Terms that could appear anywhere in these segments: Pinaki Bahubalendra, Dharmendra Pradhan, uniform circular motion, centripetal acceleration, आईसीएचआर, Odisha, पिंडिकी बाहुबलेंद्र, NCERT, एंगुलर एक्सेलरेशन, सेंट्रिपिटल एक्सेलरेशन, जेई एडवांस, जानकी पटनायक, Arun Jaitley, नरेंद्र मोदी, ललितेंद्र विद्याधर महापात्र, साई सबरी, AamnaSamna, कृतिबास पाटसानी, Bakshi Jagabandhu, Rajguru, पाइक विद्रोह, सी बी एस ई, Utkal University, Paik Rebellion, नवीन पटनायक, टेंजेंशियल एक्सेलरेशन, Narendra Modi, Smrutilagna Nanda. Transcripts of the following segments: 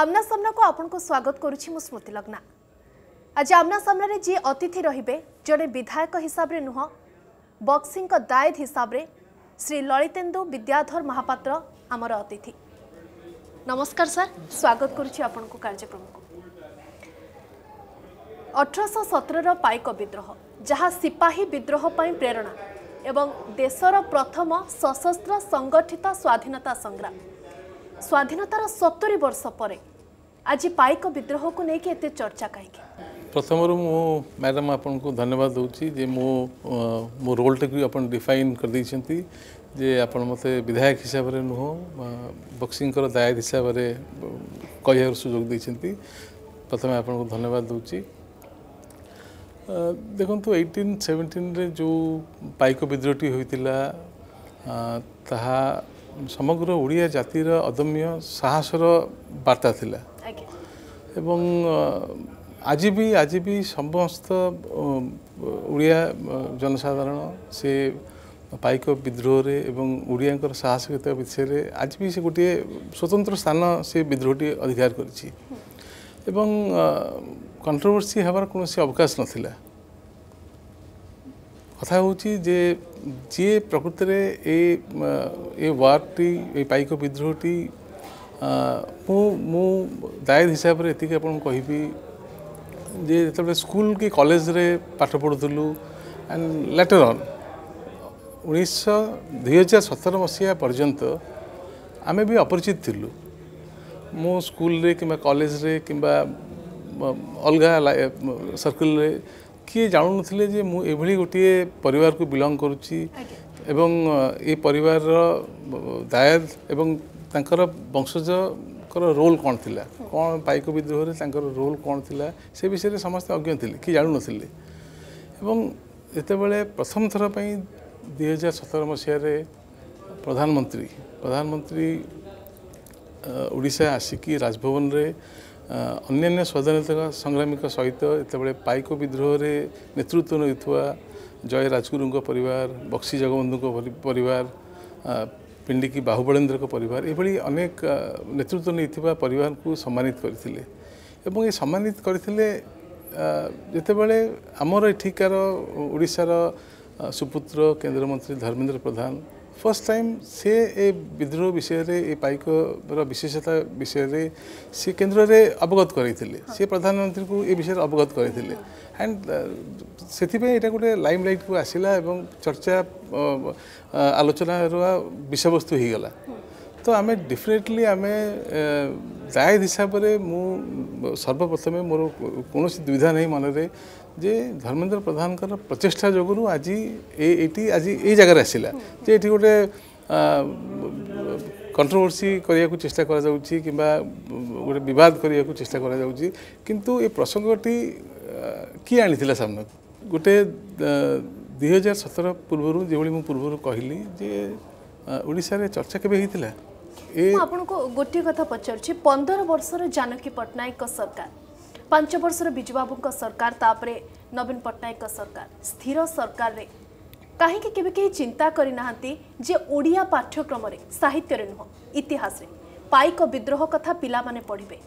आमना सामना को आपनको स्वागत करुछि मु स्मृति लग्ना। आज आमना सामना रे जे अतिथि रहिबे जने विधायक हिसाब रे नुह बक्सिंग का दायद हिसाब रे श्री ललितेंद्र विद्याधर महापात्र आमर अतिथि। नमस्कार सर, स्वागत करुछि आपनको कार्यक्रम को। 1817 रो पाइक विद्रोह जहाँ सिपाही विद्रोह पर प्रेरणा एवं देशर प्रथम सशस्त्र संगठित स्वाधीनता संग्राम स्वाधीनतार 70 वर्ष पर आज पाइक विद्रोह को लेकिन एत चर्चा कहीं। प्रथम मु मैडम आपन को धन्यवाद दूची जे मो रोल टेक आप डिफाइन कर देती जे आप मत विधायक हिसाब से नुह बक्सिंग दायद हिसाब से कह सुजोग देती। प्रथम आपन को धन्यवाद दूची। देखो 1817 रे जो पाइक विद्रोहटी होता ताहा समग्र ओडिया जातिर अदम्य साहसर वार्ता थिला एवं आज भी समस्त ओडिया जनसाधारण से पाइक विद्रोह एवं ओडिया साहसिकता विषय में आज भी से गोटे स्वतंत्र स्थान से विद्रोहटी अधिकार करिछि एवं कंट्रोवर्सी हमार कौन अवकाश नाला। कथा हूँ जे जी प्रकृति रे ए वार्टी ए पाइक विद्रोहटी मु दायद हिसाब से ये आपको कहबी स्कूल कि कॉलेज रे पाठ पढ़ुलु एंड लेटर ऑन 2017 मसीहा पर्यंत आम भी अपरिचित थिलु। मो स्कूल रे कि कॉलेज रे कि अलग सर्कल रे किए जानू ना जे मुझे गोटे परिवार को बिलंग करुच्ची एवं ये परिवार दायद एवं तांकर वंशज रोल कौन थी कौन पाइक विद्रोह रे तांकर रोल कौन थी से विषय में समस्ते अज्ञ थी कि जानू ना। एवं जितेबाला प्रथम थर पर 2017 मसीह प्रधानमंत्री ओडिशा आसिक राजभवन रे अन्य स्वाधीनता संग्रामी सहित जितेबाला पाइक विद्रोह रे नेतृत्व नौता जय राजगुरु को परिवार, बक्सी जगबंधु को परिवार, पिंडिकी बाहुबलेंद्र को परिवार, ये अनेक नेतृत्व नौता परिवार को सम्मानित करथिले एवं ये सम्मानित करथिले जितेबाला आमर एठिकार ओडिशार सुपुत्र केंद्रमंत्री धर्मेंद्र प्रधान फर्स्ट टाइम से ए विद्रोह विषय रे ए पाइक विशेषता विषय रे से केंद्र रे अवगत करैथिले से प्रधानमंत्री को ए विषय अवगत करैथिले एंड सेतिबे एटा गोटे लाइम लाइट को आसिला एवं चर्चा आलोचना विषय वस्तु हो गला। तो आम डेफिनेटली आम दायद हिसाब से मु सर्वप्रथम मोर कौन दुविधा नहीं मन में जे धर्मेंद्र प्रधान प्रचेषा जोगुरु आज ये जगार आसला जे ये गोटे कंट्रोवर्सी करने को चेष्टा करा जाउची किबा गोटे बद करने को चेष्टा करा जाउची किंतु ये प्रसंगटी किए आनी सामना गोटे 2017 पूर्व जो मुझे पूर्व कहली जे ओडिशा रे चर्चा केबे हितिला ए आपनको गोटी कथा पचरछि 15 वर्ष रे जानकी पटनायक का सरकार, 5 वर्ष रे बिजू बाबू का सरकार, तापरे नवीन पटनायक का सरकार स्थिर सरकार रे काहे कि केबे के चिंता करि नाहंती जे ओडिया पाठ्यक्रम रे साहित्य रे नो इतिहास रे पाइक विद्रोह कथा पिला माने पढिबे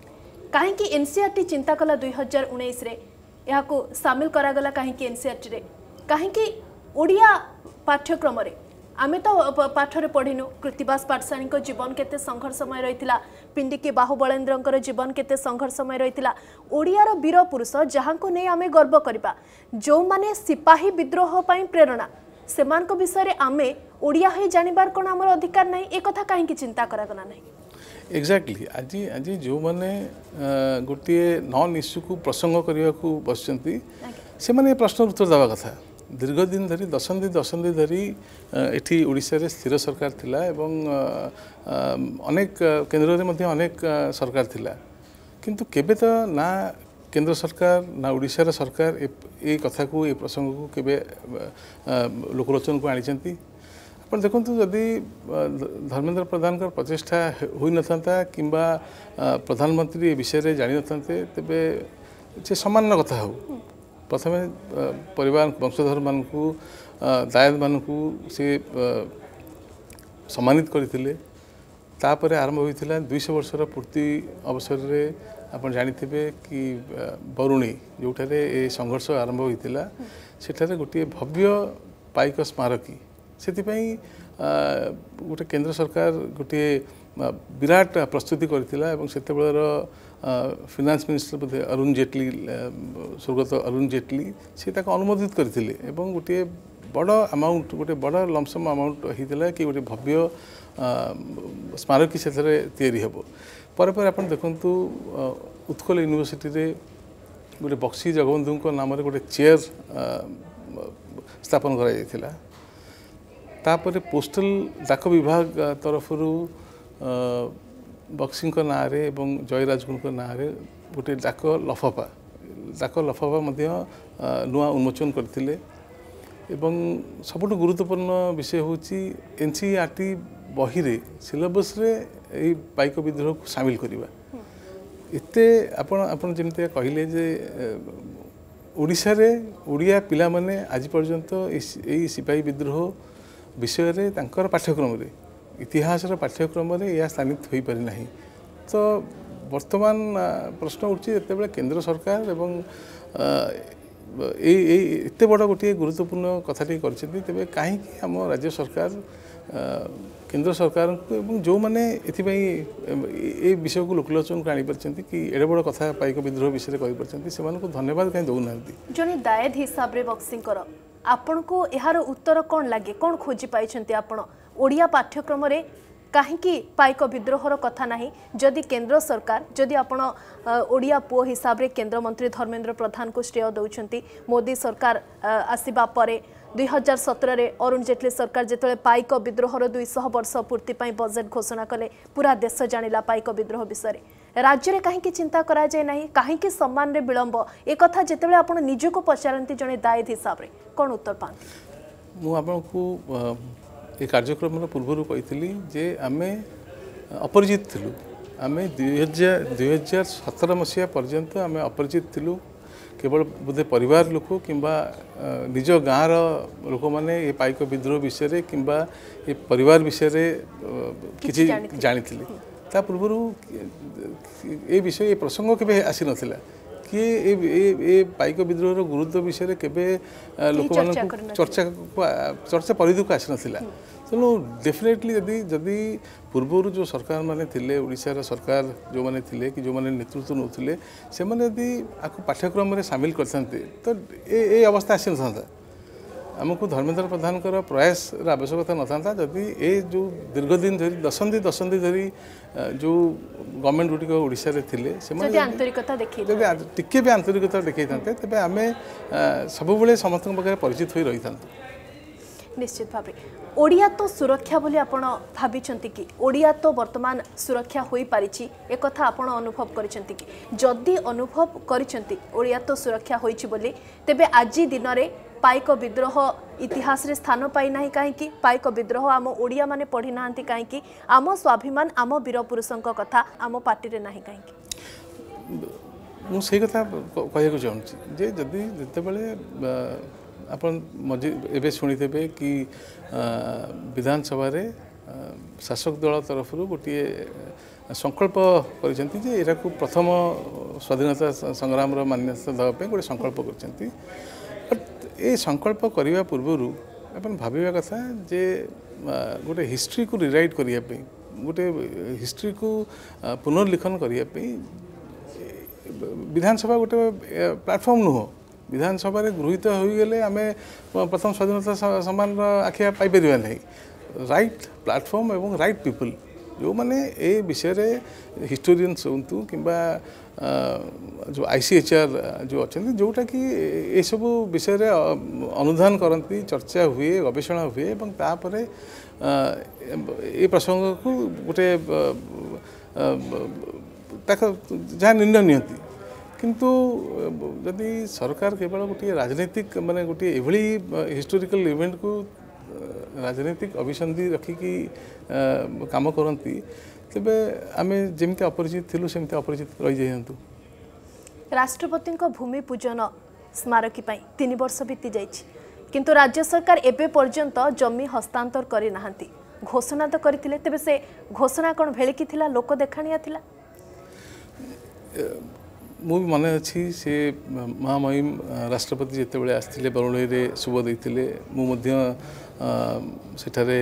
काहे कि एनसीईआरटी चिंता कला 2019 रे याको शामिल करा गला काहे कि एनसीईआरटी रे काहे कि ओडिया पाठ्यक्रम रे आमे तो पाठरे पढ़िनु कृतिबास पाटसानी को जीवन केते संघर्षमय रहितिला, पिंडिकी बाहुबलेंद्र जीवन केते संघर्षमय रहितिला। ओडियार वीर पुरुष जहाँ को नहीं आमे गर्व करिबा जो माने सिपाही विद्रोह पई प्रेरणा सेमान को विषय रे आमे ओडिया हे जानिबार कोन हमर अधिकार नाही ए कथा काहे कि चिंता करा गना नाही। एग्जैक्टली आज आज जो माने गोटे नॉन इश्यू को प्रसंग करिया को बसचंती से माने प्रश्न उत्तर दवा कथा दीर्घ दिन धरी दशंधि दशंधि धरी एठी ओडिशा रे स्थिर सरकार थिला एवं अनेक केंद्र रे मध्ये अनेक सरकार थिला किंतु केबे तो ना केंद्र सरकार ना ओडिशा रे सरकार ए कथा को ए प्रसंग को केबे लोकलोचन को आनी चंती। अपन देखंतु यदि धर्मेंद्र प्रधान कर प्रतिष्ठा होई नथंता किबा प्रधानमंत्री ए विषय रे जानि नथंते तबे से सामान्य कथा हो प्रथम परिवार वंशधर मानक दायद मानक से सम्मानित करते तापर आरंभ होता 200 वर्षर पूर्ति अवसर में आप जाथे कि बरुणी जोठार संघर्ष आरंभ होता सेठार गोटे भव्य पाइक स्मारकी से गोटे केंद्र सरकार गोटे विराट प्रस्तुति करतेबेलर फाइनेंस मिनिस्टर अरुण जेटली स्वर्गत अरुण जेटली से अनुमोदित करते गोटे बड़ अमाउंट गोटे बड़ लमसम अमाउंट होता कि गोटे भव्य स्मारकी से या पर आप देखु उत्कल यूनिवर्सिटी गोटे बक्सी जगबंधु नाम गोटे चेयर स्थापन करापर पोस्टल डाक विभाग तरफ बक्सी ना जय राजगुरु ना गोटे डाक लफाफा नुआ उन्मोचन करते सबुठ गुरुत्वपूर्ण विषय हूँ एनसीईआरटी बहिरे सिलेबस रे ये पाइक विद्रोह को सामिल करवा एते आपण जमिति कहले जे ओडिशा रे ओडिया पिला माने आज पर्यंत एई सिपाही विद्रोह विषय रे तांकर पाठ्यक्रम रे इतिहास रे पाठ्यक्रम रे या स्थानित होई पारि नाही। तो वर्तमान प्रश्न उठछि जतेबेला केंद्र सरकार एवं एते बड़ गोटे गुरुत्वपूर्ण कथाटी करछथि तबे काहे कि हम राज्य सरकार केंद्र सरकार को जो मैंने ये विषय को लोकलोचन को आनी कि एडे बड़ कथा पाइक विद्रोह विषय कही से धन्यवाद कहीं दौना जन दायद हिसाब से बक्सींकर आपण को यार उत्तर कौन लगे कौन खोजी पाई आपण ओडिया पाठ्यक्रम कहीं पाइक विद्रोहर कथा ना जदि केंद्र सरकार जदि आपण ओडिया पु हिसाब से केंद्रमंत्री धर्मेंद्र प्रधान को श्रेय दौरान मोदी सरकार आसवा 2017 रे अरुण जेटली सरकार जिते पाइक विद्रोहर 200 वर्ष पूर्ति बजेट घोषणा कले पूरा देश जानिला पाइक विद्रोह विषय राज्य में कहीं चिंता करा जाए ना कहीं सम्मान रे विलंब एक कथा जिते आप निज को पचारती जड़े दायद हिसाब से कौन उत्तर पान मुझे कार्यक्रम पूर्व कही आम अपरिजित थी आम 2017 मसीहा पर्यंत आम अपरिजित थी केवल बोधे परिवार लोक किंबा निज गाँव रोक मैंने ये पाइक विद्रोह विषय में किंबा ये परिवार विषय में किसी जानी ता पूर्व ये विषय ये प्रसंग के आसी नाला किए पाइक विद्रोहर गुरुत्व विषय में केवे लोक चर्चा परिधि को आसी नाला तेणु डेफिनेटली यदि जदि पूर्वर जो सरकार माने थिले ओडिशा सरकार जो माने थिले कि जो माने नेतृत्व नौले से यदि आपको पाठ्यक्रम में सामिल करते तो ये अवस्था आसी ना आमको धर्मेंद्र प्रधान प्रयास आवश्यकता ना जदि ये जो दीर्घ दिन धरी दशंधि धरी जो गवर्नमेंट गुड़िक ओडिशा थिले टिके भी आंतरिकता देखते तेज आम सबुबले समस्त पाखे परिचित हो रही था। निश्चित भाव ओडिया तो सुरक्षा बोली आपण भाविचंती कि ओडिया तो वर्तमान सुरक्षा हो पारिछि एक कथा आपण अनुभव करिसेंती कि जदि अनुभव करिसेंती ओडिया तो सुरक्षा होइछि बोली तेबे आज दिन रे पाइक विद्रोह इतिहास रे स्थान पाई नाही काहेकि पाइक विद्रोह आम ओडिया माने पढ़ी नांती काहेकि आम स्वाभिमान आम वीर पुरुषंक कथा आम पार्टी रे नाही काहेकि मु सही कथा कहय को चाहूछि जे जदि जतेबेले अपन मजे एवं शुणिथे कि विधानसभा शासक दल तरफ गोटे संकल्प कर प्रथम स्वाधीनता संग्राम मान्यता देवाई गोटे संकल्प कर संकल्प करने पूर्व अपन भाविया कथा जे गोटे हिस्ट्री को रिराइट करने गोटे हिस्ट्री को पुनर्लिखन करने विधानसभा गोटे प्लाटफर्म नुह विधानसभा गृहीत होगले आम प्रथम स्वाधीनता सम्मान आखिया पापर नहीं राइट प्लाटफॉर्म एवं राइट पीपल जो माने ए विषय में हिस्टोरियंस हूँ कि जो आईसीएचआर जो अच्छा जोटा कि ये सब विषय में अनुधान करती चर्चा हुए गवेषणा हुए और तापर ये प्रसंग को गोटे जहाँ निर्णय नियंती किंतु यदि सरकार केवल गोटे राजनीतिक माने गोटे एभली हिस्टोरिकल इवेंट को राजनीतिक अभिसंधि रखिकी काम करती तेबे आमे जेमते अपरिचित थिलु सेमते अपरिचित रही जायंतु। राष्ट्रपति भूमि पूजन स्मारकी पई 3 वर्ष बीती जाइछि किंतु राज्य सरकार एबे पर्यंत जमी हस्तांतर करि नाहंती घोषणा तो करते तेज से घोषणा कौन भेलिकी लोक देखाणिया मो भी मन अच्छी सी माँ महिम राष्ट्रपति जिते बड़े आसते बरणी शुभ देते मुझे सेठारे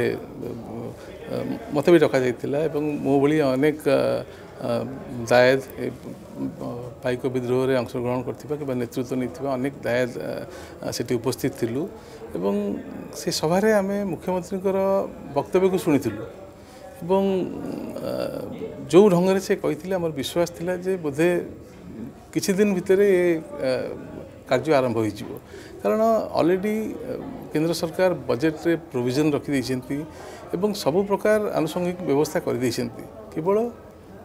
मत भी डक मो भाई अनेक दायद पाइक विद्रोह में अंशग्रहण कर नेतृत्व नहीं दायद से उपस्थित थिलु एवं से सभारे आमे मुख्यमंत्री वक्तव्य को शुणीलु जो ढंग से कही आम विश्वास था जे बोधे किसी दिन भीतर ये कार्य आरंभ हो कारण ऑलरेडी केंद्र सरकार बजेट रे प्रोविजन रखी एवं सबु प्रकार आनुषंगिक व्यवस्था करवल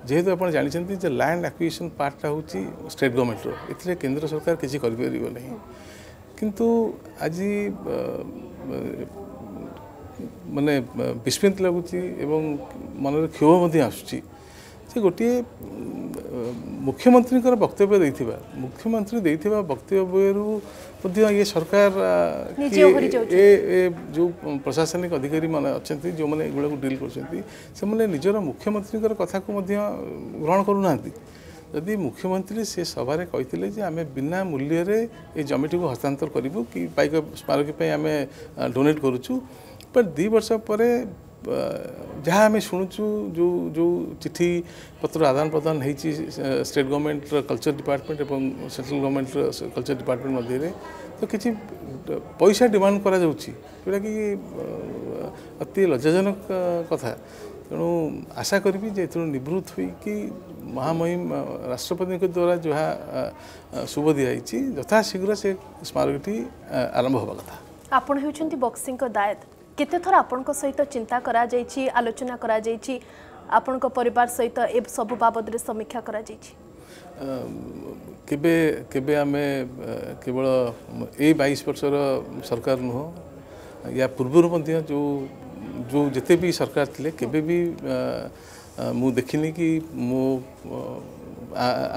जेहेतु आप जानते जे लैंड एक्विजिशन पार्टा हूँ स्टेट गवर्नमेंट रो केंद्र सरकार किसी करें किंतु आज माने विस्मित लगुच मनरे क्षोभ आसूँ गोटे मुख्यमंत्री वक्तव्य देथिबा मुख्यमंत्री देथिबा वक्तव्य ये सरकार जो प्रशासनिक अधिकारी माने अच्छे जो मैंने युवा डील कर निजर मुख्यमंत्री कथा को ग्रहण करूना यदि मुख्यमंत्री से सभारे कही आम बिना मूल्य रे ये जमीटी को हस्तांतर करूँ कि पाइक स्मारकी आम डोनेट करूँ पर दि वर्ष पर जहाँ आम शुणुचु जो जो चिट्ठी पत्र आदान प्रदान हो स्टेट गवर्नमेंट कल्चर डिपार्टमेंट और सेंट्रल गवर्नमेंट कल्चर डिपार्टमेंट मध्य तो किसी पैसा डिमांड करा जोटा कि अति लज्जाजनक कथा तेणु आशा करी जे निवृत्त हुई कि महामहिम राष्ट्रपति द्वारा जहाँ शुभ दिखाई यथाशीघ्र से स्मारकटी आरंभ होगा कथा आपण होउछन्ती बॉक्सिंग को दायद केते थर आपण को सहित चिंता करा जाईची आलोचना करा जाईची आपण को परिवार सहित ए सब बाबद रे समीक्षा करा जाईची केबे केबे आमे केवल ए 22 वर्षर सरकार नुह या पूर्वरु मध्य जो जो जते भी सरकार थिले केबे भी मु देखिनी कि मो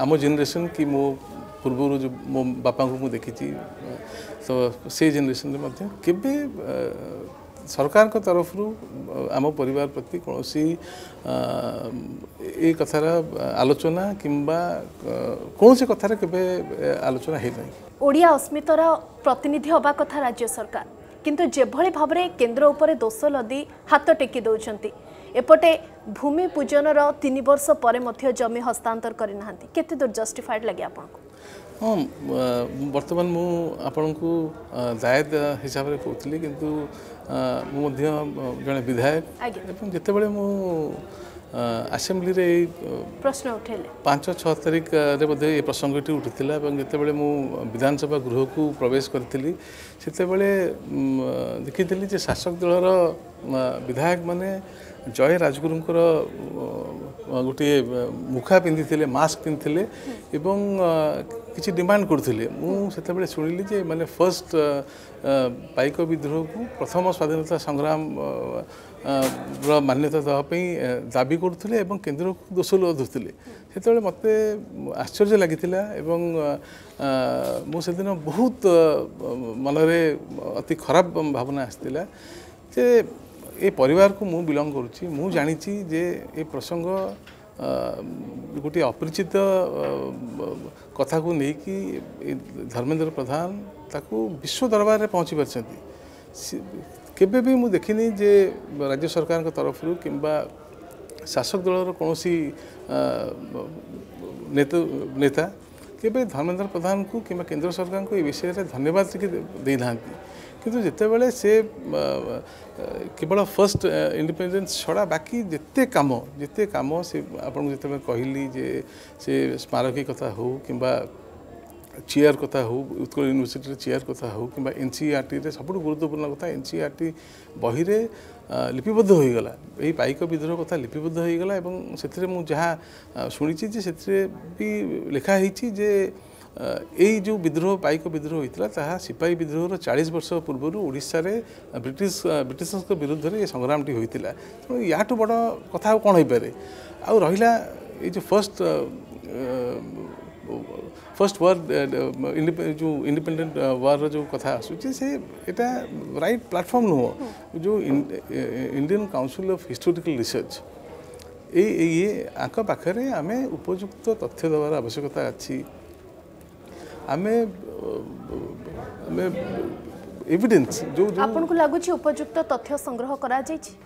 आमो जनरेशन कि मो पूर्वरु जो मो बापा को मु देखिची तो से जनरेशन मध्य केबे सरकार को तरफ आम परिवार प्रति कौन ये कथार आलोचना किंबा कौन से कथार केबे आलोचना होना ओडिया अस्मितार प्रतिनिधि हवा कथा राज्य सरकार किंतु जेभली भाव में केंद्र उपरे दोष लदी हाथ टेकी दौरान एपटे भूमि पूजन तीन वर्ष पर जमी हस्तांतर करना केते दूर जस्टिफाइड लगे आपको हाँ बर्तमान मु आपण को दायद हिसाब से कहती किंतु मुझे जड़े विधायक जिते बड़े मु आसेम्बली रे प्रश्न उठेले 5-6 तारीख रे बोधे ये प्रसंगटी उठिथिला एवं जते बड़े मु विधानसभा गृह को प्रवेश करथिली सेते बड़े देखिथिली जे शासक दल रो विधायक माने जय राजगुरु गोटे मुखा पिंधि मास्क पिंधि एवं किसी डिमांड करते मुझे शुणिली जे मैंने फर्स्ट पाइक विद्रोह को प्रथम स्वाधीनता संग्राम मान्यता देवाई दाबी करुले और केन्द्र को दोष लदुले से मत आश्चर्य लगी मुझे दिन बहुत मनरे अति खराब भावना आसाला जे ए परिवार को मु बिलंग करुच्ची मु जानी जे ए प्रसंग गोटे अपरिचित कथा को लेकिन धर्मेंद्र प्रधान ताकू विश्व दरबार में पहुँची पार्टी केबे भी मु देखिनी जे राज्य सरकार तरफ कि शासक दल कौन नेता केबे धर्मेंद्र प्रधान को कि केंद्र सरकार को ये विषय में धन्यवाद दे ना किंतु जितेबाला से केवल फर्स्ट इंडिपेंडेंस छड़ा बाकी जिते काम से आपको जिते कहली जे से स्मारकी कथा हो कि चेयर कथा हो उत्कल यूनिवर्सिटी चेयर कथा हो कि एनसीईआरटी रे सबुठ गुरुत्वपूर्ण कथा एनसीईआरटी बही रे लिपिबद्ध हो गला यही पाइक विद्रोह कथा लिपिबद्ध हो गला एवं से मुझे जहाँ शुणी से भी लिखाही यही जो विद्रोह पाइक विद्रोह होता ता सिपाही विद्रोह 40 वर्ष पूर्व ओडिशा रे ब्रिटिश विरुद्ध रे संग्राम होता तेणु या बड़ कथा कौन हो पारे आ रहा जो फर्स्ट फर्स्ट वार जो इंडिपेंडेंट वार जो कथा आसूँ से एटा राइट प्लेटफॉर्म नुह जो Indian council of historical research ये पाखे आम उपयुक्त तथ्य देवार आवश्यकता अच्छी आम एविडेंस जो आपन को लागुच उपयुक्त तथ्य संग्रह करा जाई छी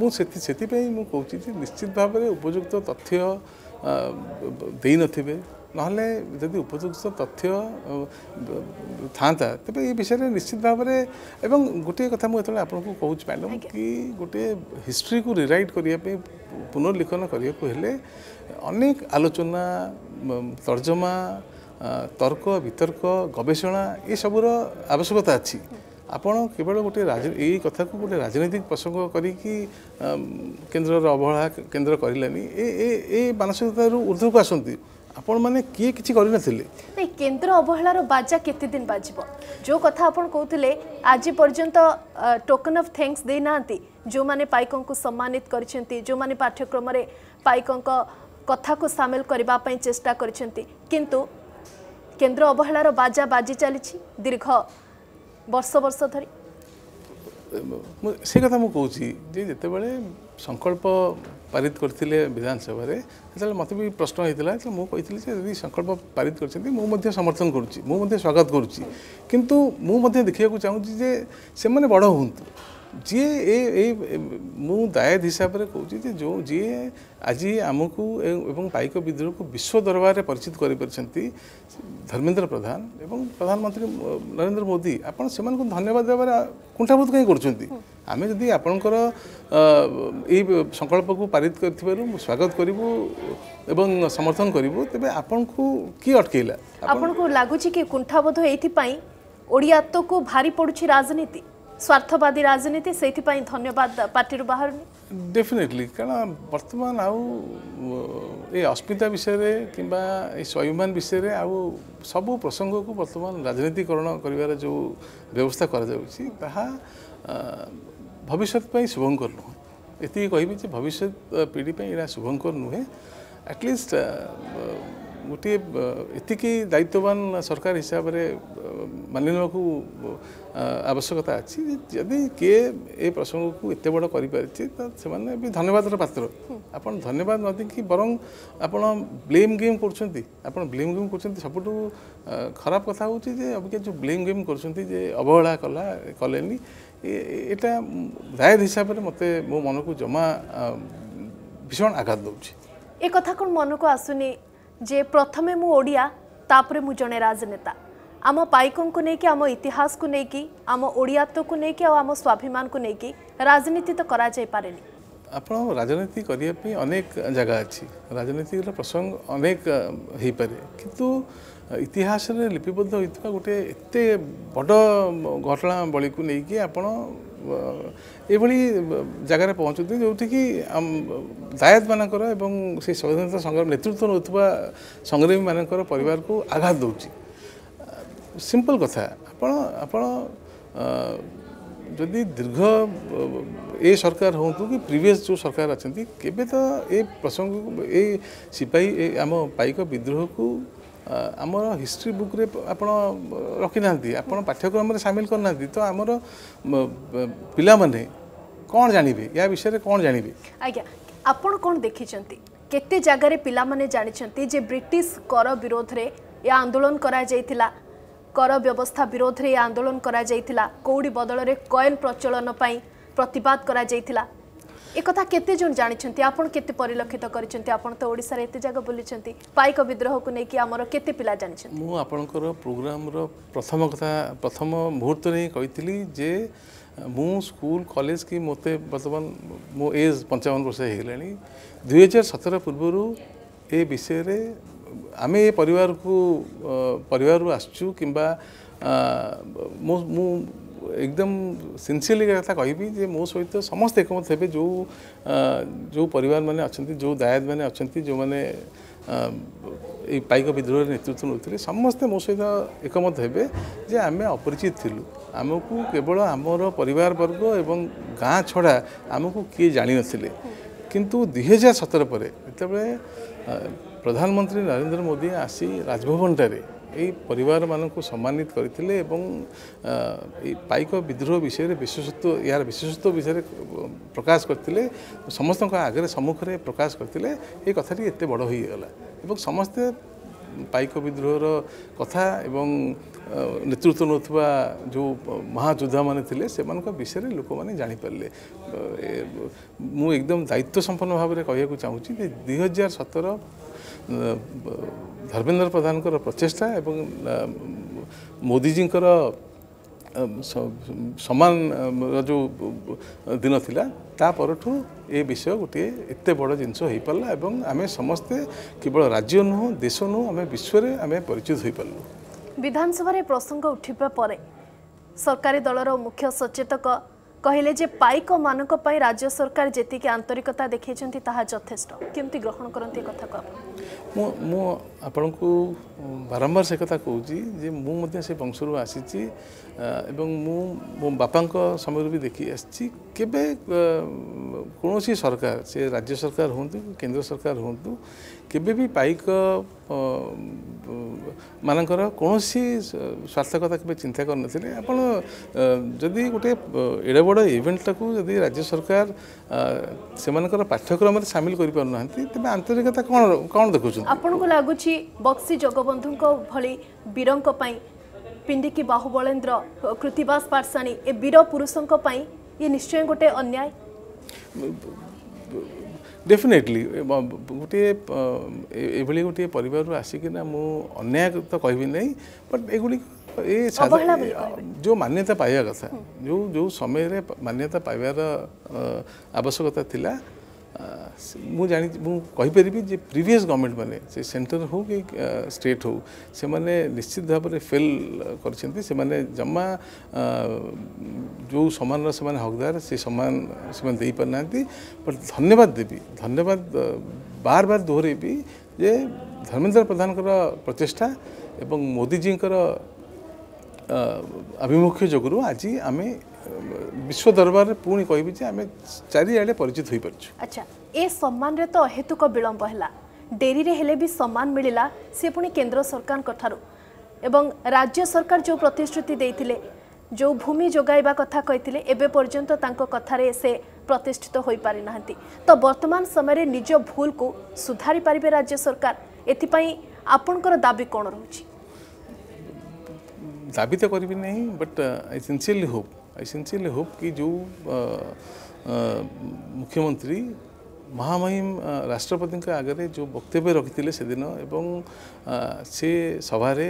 मु सेति सेति पे मु कहूची जे निश्चित भाव में उपयुक्त तथ्य देई नथिबे नहले यदि उपयुक्त तथ्य थांता तबे ए विषय रे निश्चित भाव में एवं गोटे कथा मु एतले आपन को कहूच मैडम कि गोटे हिस्ट्री को रिराइट करिया पे पुनर्लिखन करिया को हेले अनेक आलोचना तर्जमा तर्क वितर्क गवेषणा ये सबूर आवश्यकता अच्छी आपण केवल गोटे यही कथा को गोटे राजनीतिक प्रसंग करी केन्द्र अवहेला केन्द्र करिलानी मानसिकता ऊर्ध्व को आसती आपण माने किए किछि करि नथिले नै केन्द्र अवहेलार बाजा केते दिन बाजिबो जो कथा आपण कहउथिले आज पर्यंत टोकन ऑफ थैंक्स देनांती जो माने पाइकों को सम्मानित करिसेंती जो माने पाठ्यक्रम रे पाइकों को कथा को शामिल करबा पई चेष्टा करिसेंती किंतु केन्द्र अवहेलार बाजा बाजी चली दीर्घ वर्ष वर्ष धरी से कथा मुझे जिते बड़े संकल्प पारित करते विधानसभा से मत भी प्रश्न होता है मुझे संकल्प पारित कर समर्थन करुँच स्वागत करुँच किंतु मुझे देखा चाहूँगी से मैंने बड़ हूँ जी ए मु दायद हिसाब से कहूँ जो जी आज आमको एवं पाइक विद्रोह को विश्व दरबार में परिचित करें धर्मेन्द्र प्रधान एवं प्रधानमंत्री नरेंद्र मोदी आपन से धन्यवाद देवार कुंठाबोध कहीं करें जदि आपणकर संकल्प को पारित कर स्वागत करूँ एवं समर्थन करूँ तेज आपण को किए अटकैला आपण को लगुच कि कुंठाबोध ये तो को भारी पड़ुछि राजनीति स्वार्थवादी राजनीति से धन्यवाद पार्टी बाहर डेफिनेटली कारण बर्तमान आउ ये अस्मिता विषय कि स्वाभिमान विषय में आउ सबू प्रसंग को बर्तमान राजनीतिकरण कर जो व्यवस्था करा भविष्य शुभंकर नुहे ये कह भविष्य पीढ़ी यहाँ शुभंकर नुहे एटलिस्ट गोटे एतिकी दायित्ववान सरकार हिसाब से मानने को आवश्यकता अच्छी यदि किए ए प्रसंग को एत बड़ करें तो से भी धन्यवाद पात्र आपन धन्यवाद न दे कि बर आप ब्लेम गेम कर ब्लेम गेम कर सबुठ खराब कथा हूँ अबिका जो ब्लेम गेम कर अवहेला कला कले यहाँ दायर हिसाब से मत मो मन को जमा भीषण आघात दूसरी ए कथा कौन मन को आसुनी जे प्रथमे मु ओडिया तापरे मु जने राजनेता आम पाइकों को लेकिन आम इतिहास को लेकिन आम ओडियात्व को लेकिन आम स्वाभिमान को लेकिन राजनीति तो करा जाय पारेनी आपण राजनीति करिया पे अनेक जगह अच्छी राजनीति प्रसंग अनेक हो पारे किंतु इतिहास रे लिपिबद्ध होइतबा गोटे एते बड़ घटना बळी को लेकिन आपण एभली जगार पहुँचती जोटि कि दायद मानकर एवं से स्वतंत्रता संग्राम नेतृत्व नौथवा संग्रामी मानकर परिवार को आघात दौर सिंपल कथा आपन जदि दीर्घ ए सरकार हूँ कि प्रिवियस जो सरकार अच्छा केबे तो ए प्रसंग ए सिपाही आम पाइक विद्रोह को आमर हिस्ट्री बुक रे आपण रखी ना आपण पाठ्यक्रम में सामिल करना तो आमर पिला माने कौन जानिबे या विषय रे कौन जानिबे आज्ञा आपण कौन देखिचंती केते जगह रे पिला माने जानिचंती जे ब्रिटिश कर विरोध रे या आंदोलन करा जायतिला कर व्यवस्था विरोध रे आंदोलन करा जायतिला कोडी बदल रे कॉइन प्रचलन पई प्रतिवाद करा जायतिला ए कथा केते जन जानिछंती आपण केते परिलक्षित करिसंती आपण तो ओडिसा रे एते जगह बोलिसंती पाइक विद्रोह को नेकी हमरो केते पिला जानिछंती मु आपनकर प्रोग्राम रो प्रथम कथा प्रथम मुहूर्त रे कहितली जे मु स्कूल कॉलेज की मोते वर्तमान मो एज 55 वर्ष हेलानी 2017 पूर्वरु ए विषय रे आमे ए परिवार आछू किबा मु एकदम सिंसियरली कथा कह मो सहित समस्त एकमत हे जो जो परिवार माने अच्छा जो दायद माने अच्छा जो माने पाइक विद्रोह नेतृत्व नौते समस्ते मो सहित एकमत हे जे आम अपरिचित थिलु आमको केवल आमर परिवार वर्ग एवं गाँ छड़ा आमको किए जानी नथिले किंतु 2017 पर प्रधानमंत्री नरेंद्र मोदी आसी राजभवन यही परिवार मानक सम्मानित करते पाइक विद्रोह विषय विशेषत्व यार विशेषत्व विषय प्रकाश करते समस्त आगे सम्मुख में प्रकाश करते ये कथाटी एत बड़ होगा समस्ते पाइक विद्रोहर कथा एवं नेतृत्व नौथवा जो महायोद्धा माने थिले से विषय में लोक मैंने जापारे मु एकदम दायित्व संपन्न भाव में कहवाक चाहूँगी 2017 धर्मेन्द्र प्रधान प्रचेषा एवं मोदीजी समान जो दिन थिला तापरठू ए विषय गोटे एत बड़ जिनस हो पाला एवं आम समस्ते केवल राज्य नुह देश नुह आम विश्व आम परिचित हो पालु। विधानसभा प्रसंग उठिबा परे सरकारी दलर मुख्य सचेतक कहले जे पाइक मानक पाई राज्य सरकार जेति के आंतरिकता देखैछन्ती ताहा यथेष्ट केमती ग्रहण करन्ती कथा को मु आपनकु बारंबार से कथा कहूजी जे मु मध्ये से वंशरू आसीची एवं मु मो बापांक समय भी देखि आसीची केबे कोनोसी सरकार से राज्य सरकार होंतु केंद्र सरकार होंतु केबे भी पाइक मानकर कोनोसी स्वास्थ्यकता केबे चिंता करन थिले आपण जदी गोटे एडे बड़ इवेंट टाकू जदी राज्य सरकार सेमानकर पाठ्यक्रम में शामिल करि पाउन नहंती तबे आंतरिकता कोन कोन देखुछन आपण को लागुछि बक्सी जगबंधु को भली वीरंक पई पिंडिकी बाहुबलेंद्र कृतिबास पाटसानी ए वीर पुरुषों को पई ये निश्चय गोटे अन्याय डेफिनेटली गोटे एभली गोटे परिवार आसिकिना अन्याय तो कहबी नहीं बट एगुड़ी ये जो मान्यता पाया कथा जो जो समय रे मान्यता पाइबार आवश्यकता थिला मु कहीपर जे प्रिवियस गवर्नमेंट माने से सेंटर हो कि स्टेट हो से माने निश्चित भाव में फेल करछन्ती से माने जम्मा जो सम्मान से माने हकदार से सम्मान से माने दे पाना बट धन्यवाद देवी धन्यवाद बार बार दोहरेबी जे धर्मेन्द्र प्रधान प्रचेषा एवं मोदीजी अभिमुख्य जगरू आज आम विश्व दरबार पुणी कहबी जे आम चारिआडे परिचित हो पारछु। अच्छा ए सम्मान रे तो अहेतुक विलंब हैला डेरी रे हेले भी सम्मान मिलिला से पुणी केंद्र सरकार कठारु एवं राज्य सरकार जो प्रतिश्रुति देइथिले जो भूमि जोगाइबा कथा कहिथिले एबे पर्यंत तांको कथा रे से प्रतिष्ठित होई पारि नाहंती तो वर्तमान समय रे निज भूल को सुधारि पारिबे राज्य सरकार एथि पई आपनकर दाबी कोन रहूछि दाबी तो करबी नहीं बट आई सिंसियरली होप कि जो मुख्यमंत्री महामहिम राष्ट्रपति के आगे जो वक्तव्य रखी से दिन एवं से सभार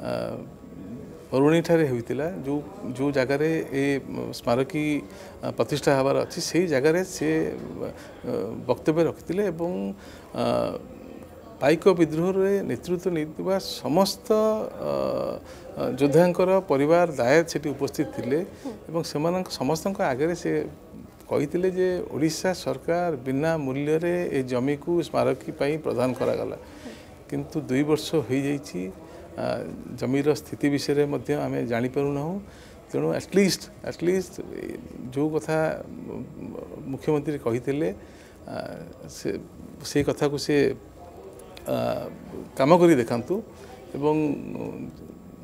अरुणी ठारे होता जो जो जगार ए स्मारकी प्रतिष्ठा हबार अच्छी से जगार से वक्तव्य रखी एवं पाइक विद्रोह नेतृत्व नहीं समस्त योद्धांकर परिवार दायत से उपस्थित थिले एवं से समस्त आगे से कही जे ओडिशा सरकार बिना मूल्य रे ए जमी को स्मारकी पाई प्रदान करागला किंतु 2 वर्ष हो जाई जमीर स्थिति विषय आम जापर ना तेणु एटलिस्ट जो कथा मुख्यमंत्री कही से कथा को से काम करी देखांतु एवं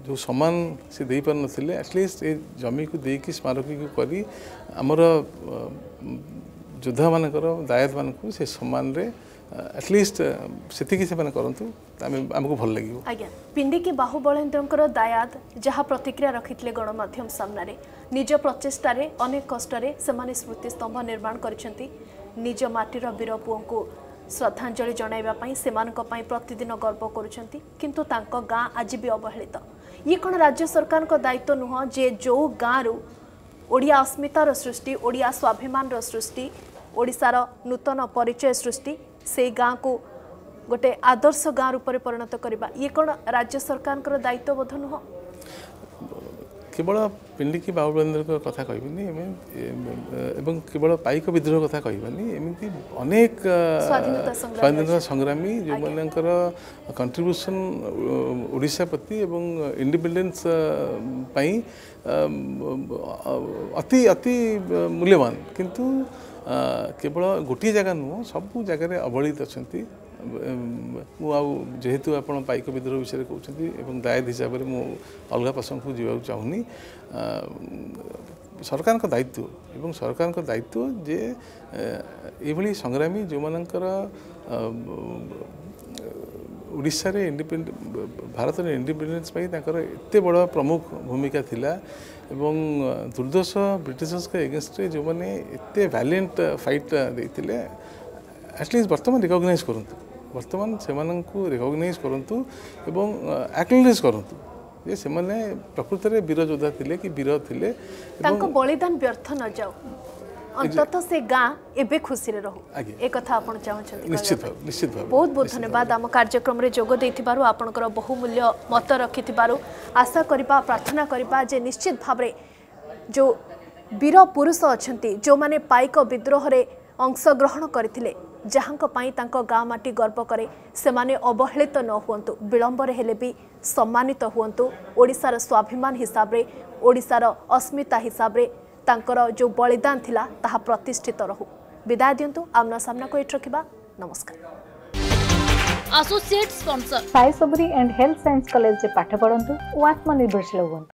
जो सम्मान से दे पार नथिले एटलिस्ट ए जमी को दे कि स्मारकी को करी आमर योद्धा मान दायत मान से सम्मान रे एटलिस्ट सेतिकी से करंतु आमको भल लगे। आज्ञा पिंडिकी बाहुबलेन्द्र दायत जहाँ प्रतिक्रिया रखिते गणमाध्यम सामने निज प्रचेषार अनेक कष्टे से स्मृतिस्तंभ निर्माण करज माटीर वीर पुओं को श्रद्धांजलि जणाइबा पई सेमानक पई प्रतिदिन गर्व करूछंती किंतु तांको गाँ आज भी अवहेलित ये कोन राज्य सरकार को दायित्व नुह जे जो गाँ रु ओडिया अस्मितार सृष्टि ओडिया स्वाभिमान सृष्टि ओडिसार नूतन परिचय सृष्टि से गाँ को गोटे आदर्श गाँ रूप परिणत करबा ये कोन राज्य सरकार दायित्वबोध नुह केवल पिंडिकी बाहुबलेन्द्र कथा कहबी एवं केवल पाइक विद्रोह कथा कहबानी एमती अनेक स्वाधीनता संग्रामी जो मानकर कंट्रीब्यूशन ओडिशा प्रति एवं इंडिपेंडेंस पाई अति अति मूल्यवान किंतु केवल गोटे जगह नुह सब जगह अवहेलित अच्छा मुझेतु आपड़ पाइक विद्रोह विषय कहते दायद हिसाब से मुझे अलग प्रसंग को जीवा चाहूनी सरकार का दायित्व एवं सरकार का दायित्व जे ये संग्रामी जो मानकर ओडिशा रे इंडिपेंडेंट भारत रे इंडिपेंडेंस एत बड़ा प्रमुख भूमिका थिला एवं दुर्दश ब्रिटिशर्स के एगेंस्ट जो माने एते वैलेंट फाइट देथिले एटलिस्ट वर्तमान रिकॉग्नाइज करंतु वर्तमान से माननकु रिकॉग्नाइज करंतु एवं एक्नॉलेज करंतु जे से माने प्रकृति रे वीर योद्धा थिले कि वीर थिले तांको बलिदान व्यर्थ न जाओ अंततः से गाँ एवं खुशी रहो एक कथा आप चाहते निश्चित निश्चित बहुत बहुत धन्यवाद आम कार्यक्रम में जोग दे आपणकर बहुमूल्य मत रखि आशा करवा प्रार्थना करवा जे निश्चित भाव जो वीर पुरुष अच्छा जो माने पाइक विद्रोह रे अंशग्रहण करथिले जहाँ गाँ माटी गर्व करे से माने अवहेलित न हुंतु विलंबर हेले भी सम्मानित हुंतु ओडिशार स्वाभिमान हिसाब रे ओडिशार अस्मिता हिसाब रे तांकर जो बलिदान थिला ताहा प्रतिष्ठित रहू। विदाय दियंतु आमना सामना को एट रखिबा। नमस्कार। Associate sponsor साई सबरी and health science college जे पाठ पढ़ंतु आत्मनिर्भरशील होवंतु।